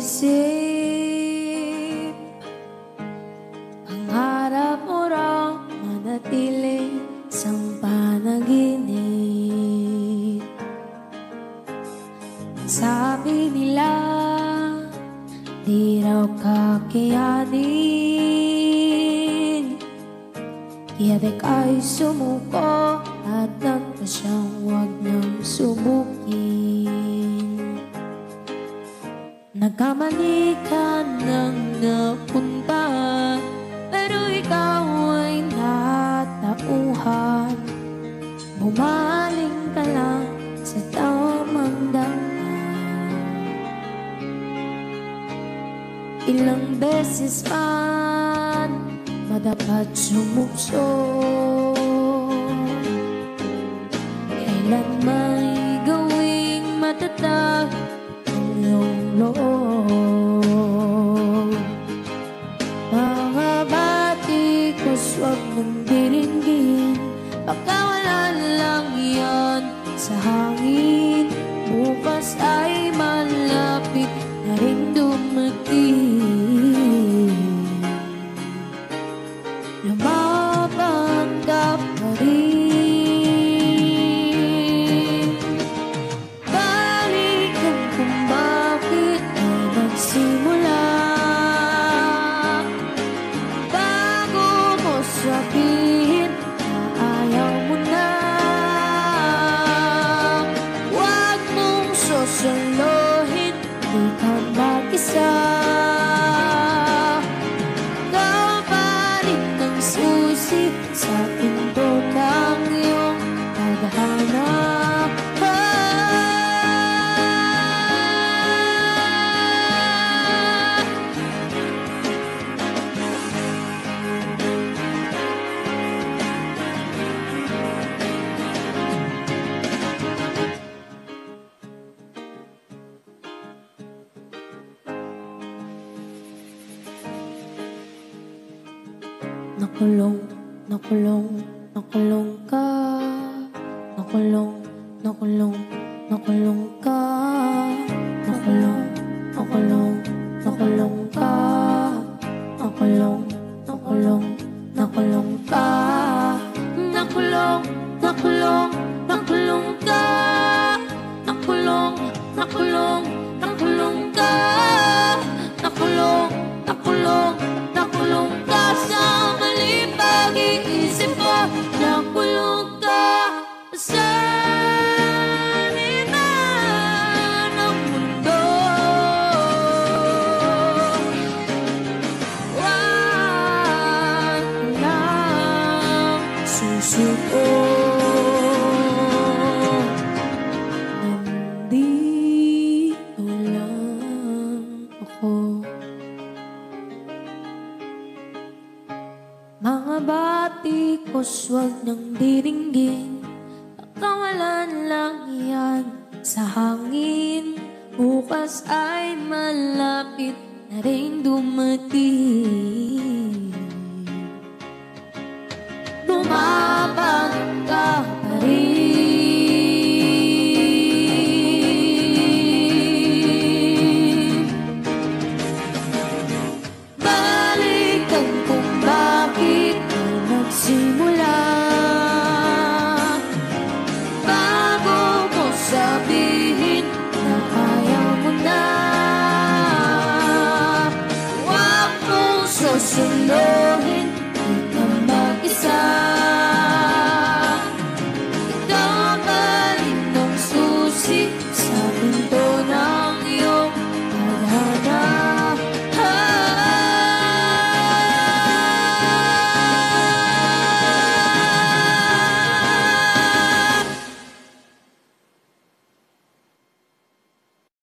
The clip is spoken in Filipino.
isip. Ang harap mo raw manatili sang panaginip. Sabi nila di raw kakayanin, kaya dek ay sumuko at nagpa siyang huwag nang subukin. Nagkamali ka nang napunta, pero ikaw ay natauhan. Bumaling ka lang sa tamang daan. Ilang beses man madapat sumukso, kailan may gawing matatag ang iyong loob. Huwag mong diringgin, baka wala lang yan sa hangin. Bukas ay malapit na rin dumating. Lumabanggap pa rin. Balikan kung bakit ay nagsimula. Sabihin na ayaw mo na, huwag mong sosolohin, di ka mag-isa. Kapalit ng susi sa pinto ng iyong paghahanap. Nakulong, nakulong, nakulong ka. Nakulong, nakulong, nakulong ka. Nakulong, nakulong, nakulong ka. Nakulong, nakulong, nakulong ka. Nakulong, nakulong, nakulong ka. Nakulong, nakulong, nakulong ka. Nakulong, nakulong, nakulong ka sa pag-iisip mo, nakulong ka sa lima ng mundo. Huwag lang susuko. Nandito lang ako. Mga bati ko's huwag nang diringgin, pagkawalan lang yan sa hangin. Bukas ay malapit na rin dumating. Lumabang